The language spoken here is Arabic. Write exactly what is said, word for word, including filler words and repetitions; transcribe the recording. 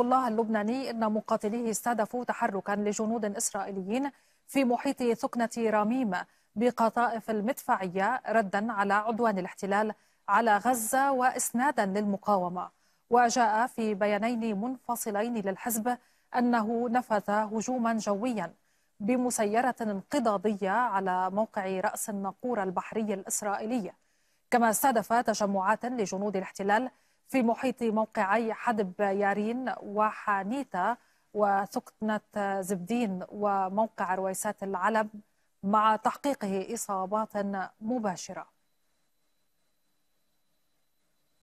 حزب الله اللبناني إن مقاتليه استهدفوا تحركا لجنود إسرائيليين في محيط ثكنة راميمة بقطائف المدفعية ردا على عدوان الاحتلال على غزة وإسنادا للمقاومة. وجاء في بيانين منفصلين للحزب أنه نفذ هجوما جويا بمسيرة انقضاضية على موقع رأس الناقوره البحري الإسرائيلي، كما استهدف تجمعات لجنود الاحتلال في محيط موقعي حدب يارين وحانيتا وثكنة زبدين وموقع رويسات العلب، مع تحقيقه إصابات مباشرة.